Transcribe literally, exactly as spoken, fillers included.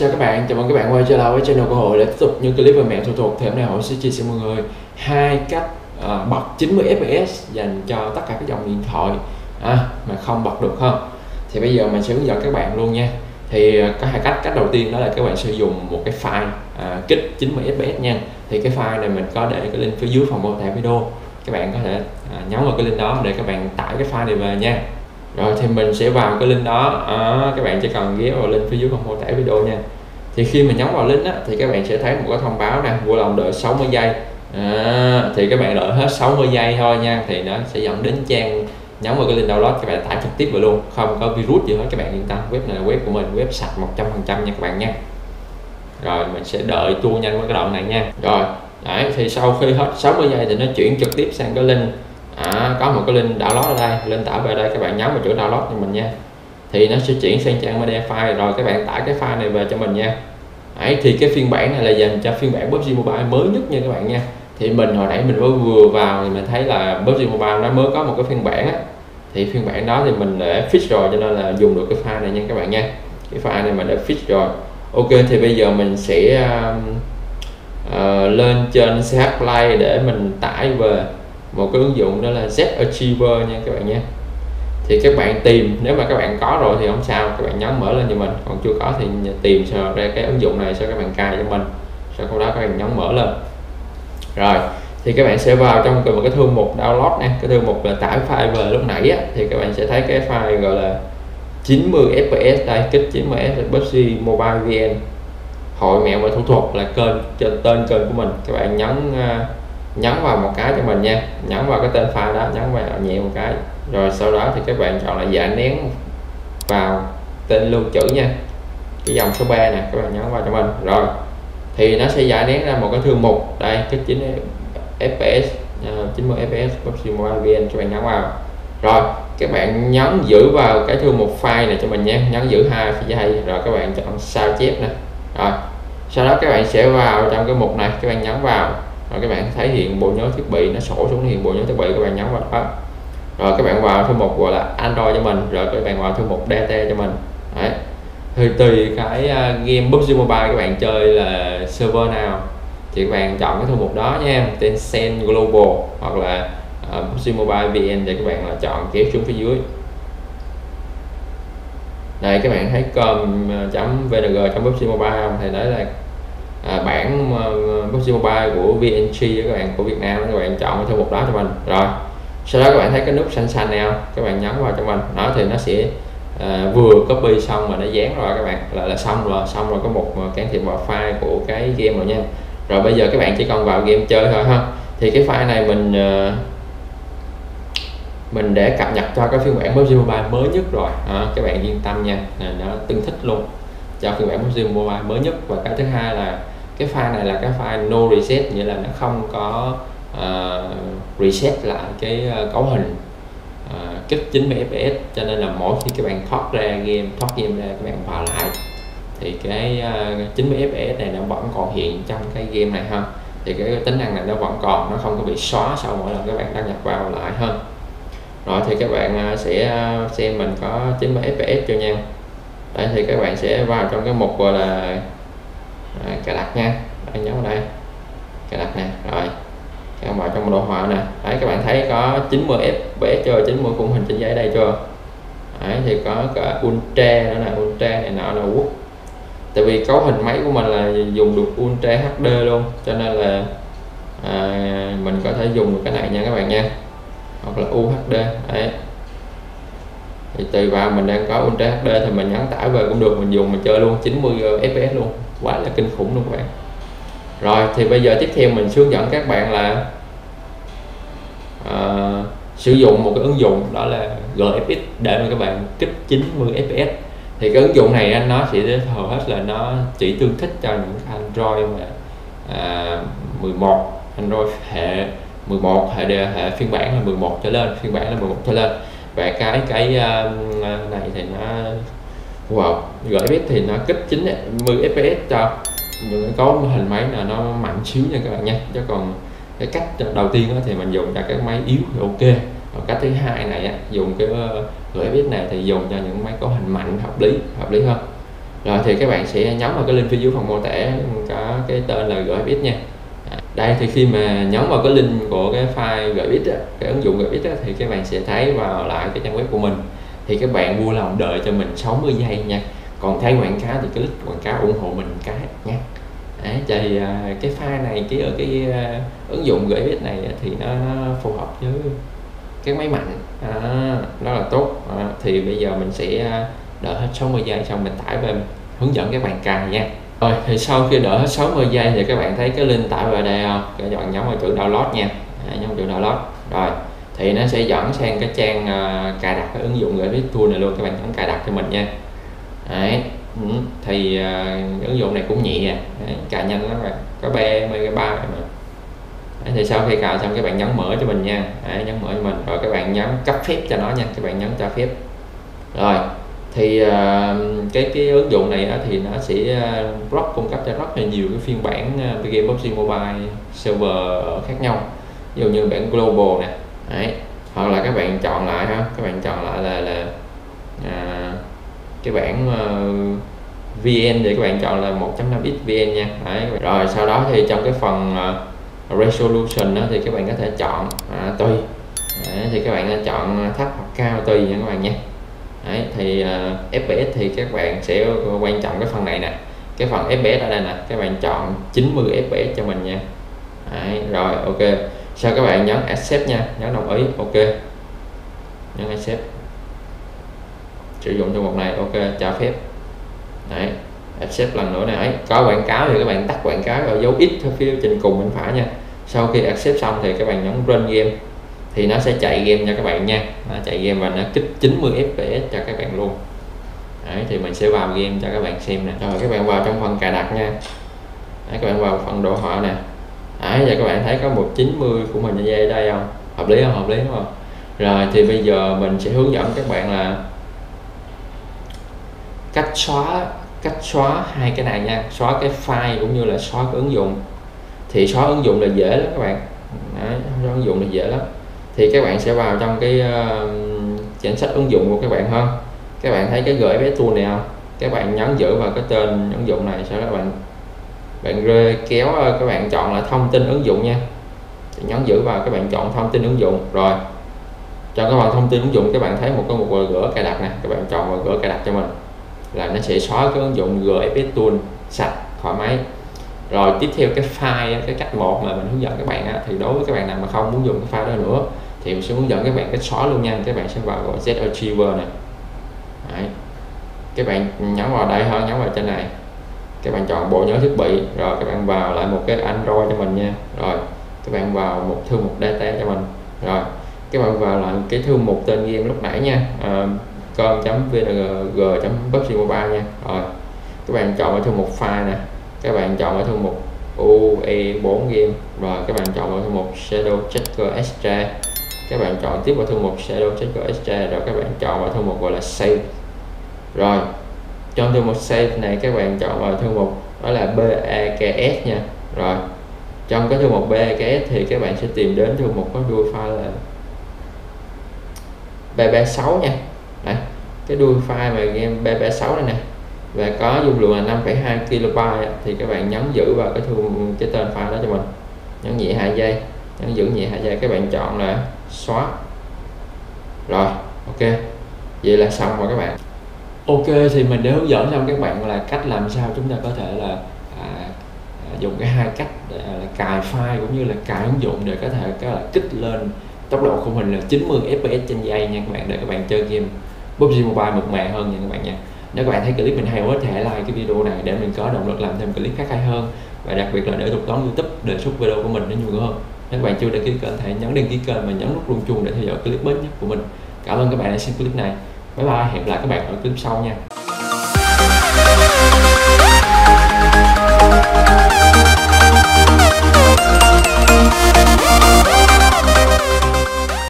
chào các bạn, chào mừng các bạn quay trở lại với channel của Hội để tiếp tục những clip về mẹo thủ thuật. Thì hôm nay Hội sẽ chia sẻ mọi người hai cách à, bật chín mươi F P S dành cho tất cả các dòng điện thoại à, mà không bật được không. Thì bây giờ mình sẽ hướng dẫn các bạn luôn nha. Thì có hai cách. Cách đầu tiên đó là các bạn sử dụng một cái file à, kích chín mươi F P S nha. Thì cái file này mình có để cái link phía dưới phần mô tả video. Các bạn có thể à, nhấn vào cái link đó để các bạn tải cái file này về nha. Rồi thì mình sẽ vào cái link đó à, các bạn chỉ cần ghé vào link phía dưới phần mô tả video nha. Thì khi mình nhấn vào link á, thì các bạn sẽ thấy một cái thông báo nè, vui lòng đợi sáu mươi giây à, thì các bạn đợi hết sáu mươi giây thôi nha, thì nó sẽ dẫn đến trang nhấn vào cái link download, các bạn tải trực tiếp vào luôn, không có virus gì hết, các bạn yên tâm. Web này là web của mình, web sạch một trăm phần trăm nha các bạn nha. Rồi mình sẽ đợi tua nhanh với cái đoạn này nha. Rồi đấy, thì sau khi hết sáu mươi giây thì nó chuyển trực tiếp sang cái link À, có một cái link download ở đây, link tải về đây, các bạn nhấn vào chỗ download cho mình nha. Thì nó sẽ chuyển sang trang media file, rồi các bạn tải cái file này về cho mình nha. Đấy, thì cái phiên bản này là dành cho phiên bản pê u bê giê Mobile mới nhất nha các bạn nha. Thì mình hồi nãy mình mới vừa vào thì mình thấy là pê u bê giê Mobile nó mới có một cái phiên bản á. Thì phiên bản đó thì mình để fix rồi cho nên là dùng được cái file này nha các bạn nha. Cái file này mình đã fix rồi. Ok, thì bây giờ mình sẽ uh, uh, lên trên xê hát Play để mình tải về một cái ứng dụng đó là ZArchiver nha các bạn nha. Thì các bạn tìm, nếu mà các bạn có rồi thì không sao, các bạn nhấn mở lên cho mình, còn chưa có thì tìm sao ra cái ứng dụng này, sau các bạn cài cho mình, sau đó các bạn nhấn mở lên. Rồi thì các bạn sẽ vào trong một cái thư mục download nha, cái thư mục là tải file về lúc nãy á, thì các bạn sẽ thấy cái file gọi là chín mươi F P S đây, kích chín mươi F P S pê u bê giê Mobile vê en, Hội mẹo và thủ thuật là kênh, trên tên kênh của mình. Các bạn nhấn nhấn vào một cái cho mình nha, nhấn vào cái tên file đó, nhấn vào nhẹ một cái, rồi sau đó thì các bạn chọn là dạ nén vào tên lưu trữ nha, cái dòng số ba nè, các bạn nhấn vào cho mình. Rồi thì nó sẽ dạ nén ra một cái thư mục đây, cái chín mươi F P S uh, chín mươi F P S pê u bê giê Mobile vê en, các bạn nhấn vào. Rồi các bạn nhấn giữ vào cái thư mục file này cho mình nha, nhấn giữ hai phía hay, rồi các bạn chọn sao chép nè. Rồi sau đó các bạn sẽ vào trong cái mục này, các bạn nhấn vào. Rồi các bạn thấy hiện bộ nhớ thiết bị, nó sổ xuống hiện bộ nhớ thiết bị, các bạn nhấn vào đó. Rồi các bạn vào thư mục gọi là Android cho mình, rồi các bạn vào thư mục data cho mình. Đấy. Thì tùy cái uh, game pê u bê giê Mobile các bạn chơi là server nào thì các bạn chọn cái thư mục đó nha, Tencent Global hoặc là uh, pê u bê giê Mobile vê en, để các bạn là chọn kéo xuống phía dưới. Này các bạn thấy com chấm vê en giê chấm pê u bê giê Mobile thì đấy là À, bản uh, pê u bê giê Mobile của vê en giê các bạn, của Việt Nam, các bạn chọn theo mục đó cho mình. Rồi sau đó các bạn thấy cái nút xanh xanh nào, các bạn nhấn vào cho mình đó, thì nó sẽ uh, vừa copy xong mà nó dán rồi các bạn, là là xong rồi, xong rồi có một can thiệp vào file của cái game rồi nha. Rồi bây giờ các bạn chỉ cần vào game chơi thôi ha. Thì cái file này mình uh, mình để cập nhật cho cái phiên bản pê u bê giê Mobile mới nhất rồi à, các bạn yên tâm nha, nó tương thích luôn cho phiên bản pê u bê giê Mobile mới nhất. Và cái thứ hai là cái file này là cái file no reset, nghĩa là nó không có uh, reset lại cái uh, cấu hình uh, kích chín mươi F P S, cho nên là mỗi khi các bạn thoát ra game, thoát game ra các bạn vào lại thì cái uh, chín mươi F P S này nó vẫn còn hiện trong cái game này ha. Thì cái tính năng này nó vẫn còn, nó không có bị xóa sau mỗi lần các bạn đăng nhập vào lại ha. Rồi thì các bạn uh, sẽ uh, xem mình có chín mươi F P S cho nha. Đấy, thì các bạn sẽ vào trong cái mục gọi là À, cài đặt nha, anh nhấn vào đây cài đặt nè. Rồi các bạn vào trong đồ họa nè, đấy các bạn thấy có chín mươi F P S chưa, chín mươi khung hình trên giấy đây chưa. Đấy, thì có cả ultra nữa nè, ultra này nọ là quốc, tại vì cấu hình máy của mình là dùng được ultra H D luôn, cho nên là à, mình có thể dùng được cái này nha các bạn nha, hoặc là U H D. Đấy, thì tùy vào mình đang có ultra H D thì mình nhấn tải về cũng được, mình dùng mình chơi luôn, chín mươi F P S luôn, quá là kinh khủng luôn các bạn. Rồi thì bây giờ tiếp theo mình hướng dẫn các bạn là uh, sử dụng một cái ứng dụng đó là G F X để mà các bạn kích chín mươi F P S. Thì cái ứng dụng này nó sẽ hầu hết là nó chỉ tương thích cho những Android mà uh, mười một, Android hệ mười một, hệ đề, hệ phiên bản là mười một trở lên, phiên bản là mười một trở lên. Và cái cái uh, này thì nó wow, G F X thì nó kích chín mươi F P S cho những cái cấu hình máy là nó mạnh xíu nha các bạn nha. Chứ còn cái cách đầu tiên thì mình dùng cho các máy yếu thì ok. Còn cách thứ hai này dùng cái G F X này thì dùng cho những máy có hình mạnh hợp lý, hợp lý hơn. Rồi thì các bạn sẽ nhấn vào cái link phía dưới phần mô tả có cái tên là giê ép ích nha. Đây thì khi mà nhấn vào cái link của cái file giê ép ích á, cái ứng dụng giê ép ích á, thì các bạn sẽ thấy vào lại cái trang web của mình. Thì các bạn vui lòng đợi cho mình sáu mươi giây nha. Còn thấy quảng cáo thì click quảng cáo ủng hộ mình cái nha. Đấy, thì cái file này cái ở cái ứng dụng giê ép ích này thì nó phù hợp với cái máy mạnh, à, nó là tốt. À, thì bây giờ mình sẽ đợi hết sáu mươi giây xong mình tải về hướng dẫn các bạn cài nha. Rồi thì sau khi đợi hết sáu mươi giây thì các bạn thấy cái link tải về đây không? Các bạn nhấn vào chữ download nha, à, nhấn vào chữ download. Rồi thì nó sẽ dẫn sang cái trang uh, cài đặt cái ứng dụng giê ép ích Tool này luôn, các bạn nhấn cài đặt cho mình nha. Đấy. Ừ. Thì uh, ứng dụng này cũng nhẹ à, cài nhanh lắm rồi, có ba mê ga bai mà. Đấy, thì sau khi cài xong các bạn nhấn mở cho mình nha. Đấy, nhấn mở cho mình, rồi các bạn nhấn cấp phép cho nó nha, các bạn nhấn cho phép. Rồi thì uh, cái cái ứng dụng này á, thì nó sẽ uh, rất cung cấp cho rất là nhiều cái phiên bản uh, game pê u bê giê Mobile server khác nhau, ví dụ như bản global nè. Đấy, hoặc là các bạn chọn lại ha, các bạn chọn lại là là à, cái bản uh, vê en để các bạn chọn là một chấm năm x vê en nha. Đấy, rồi sau đó thì trong cái phần uh, resolution đó, thì các bạn có thể chọn à, tùy. Đấy, thì các bạn chọn thấp hoặc cao tùy nha các bạn nha. Đấy, thì uh, ép pê ét thì các bạn sẽ quan trọng cái phần này nè, cái phần ép pê ét ở đây nè, các bạn chọn chín mươi ép pê ét cho mình nha. Đấy, rồi ok. Sau các bạn nhấn accept nha, nhấn đồng ý, ok, nhấn accept, sử dụng cho một này, ok, cho phép. Đấy, accept lần nữa này, có quảng cáo thì các bạn tắt quảng cáo ở dấu X phía trên cùng bên phải nha. Sau khi accept xong thì các bạn nhấn run game, thì nó sẽ chạy game cho các bạn nha, nó chạy game và nó kích chín mươi ép pê ét cho các bạn luôn. Đấy, thì mình sẽ vào game cho các bạn xem nè. Rồi các bạn vào trong phần cài đặt nha. Đấy, các bạn vào phần đồ họa nè. Đấy, giờ các bạn thấy có một chín mươi của mình như vậy đây không? Hợp lý không? Hợp lý đúng không? Rồi thì bây giờ mình sẽ hướng dẫn các bạn là cách xóa cách xóa hai cái này nha, xóa cái file cũng như là xóa cái ứng dụng. Thì xóa ứng dụng là dễ lắm các bạn. Đấy, xóa ứng dụng là dễ lắm. Thì các bạn sẽ vào trong cái uh, danh sách ứng dụng của các bạn hơn. Các bạn thấy cái gửi bé tool này không? Các bạn nhấn giữ vào cái tên ứng dụng này, sau đó bạn bạn rê kéo các bạn chọn là thông tin ứng dụng nha, thì nhấn giữ vào các bạn chọn thông tin ứng dụng. Rồi trong cái phần thông tin ứng dụng các bạn thấy một cái mục gỡ cài đặt nè, các bạn chọn vào gỡ cài đặt cho mình là nó sẽ xóa cái ứng dụng giê ép ích Tool sạch khỏi máy. Rồi tiếp theo cái file, cái cách một mà mình hướng dẫn các bạn á, thì đối với các bạn nào mà không muốn dùng cái file đó nữa thì mình sẽ hướng dẫn các bạn cách xóa luôn nha. Các bạn sẽ vào gọi ZArchiver này. Đấy, các bạn nhấn vào đây thôi, nhấn vào trên này, các bạn chọn bộ nhớ thiết bị, rồi các bạn vào lại một cái Android cho mình nha. Rồi các bạn vào một thư mục data cho mình, rồi các bạn vào lại cái thư mục tên game lúc nãy nha, uh, com.vng.pê u bê giê Mobile nha. Rồi các bạn chọn ở thư mục file nè, các bạn chọn ở thư mục u e bốn game, rồi các bạn chọn ở thư mục shadow checker extra, các bạn chọn tiếp vào thư mục shadow checker extra, rồi các bạn chọn vào thư mục gọi là save. Rồi trong thư mục save này các bạn chọn vào thư mục đó là bê a ca ét nha. Rồi trong cái thư mục bê a ca ét thì các bạn sẽ tìm đến thư mục có đuôi file là bê ba sáu nha. Đấy, cái đuôi file mà game bê ba sáu này nè, và có dung lượng là năm phẩy hai ki lô bai thì các bạn nhấn giữ vào cái thư cái tên file đó cho mình, nhấn nhẹ hai giây, nhấn giữ nhẹ hai giây, các bạn chọn là xóa. Rồi ok, vậy là xong rồi các bạn. Ok, thì mình đã hướng dẫn cho các bạn là cách làm sao chúng ta có thể là à, dùng cái hai cách để là cài file cũng như là cài ứng dụng để có thể có là kích lên tốc độ của mình là chín mươi ép pê ét trên giây nha các bạn, để các bạn chơi game pê u bê giê Mobile mượt mà hơn nha các bạn nha. Nếu các bạn thấy clip mình hay quá thì hãy like cái video này để mình có động lực làm thêm clip khác hay hơn, và đặc biệt là để thuật toán YouTube đề xuất video của mình nó nhiều hơn. Nếu các bạn chưa đăng ký kênh hãy nhấn đăng ký kênh và nhấn nút chuông chuông để theo dõi clip mới nhất của mình. Cảm ơn các bạn đã xem clip này. Bye bye, hẹn gặp lại các bạn ở clip sau nha.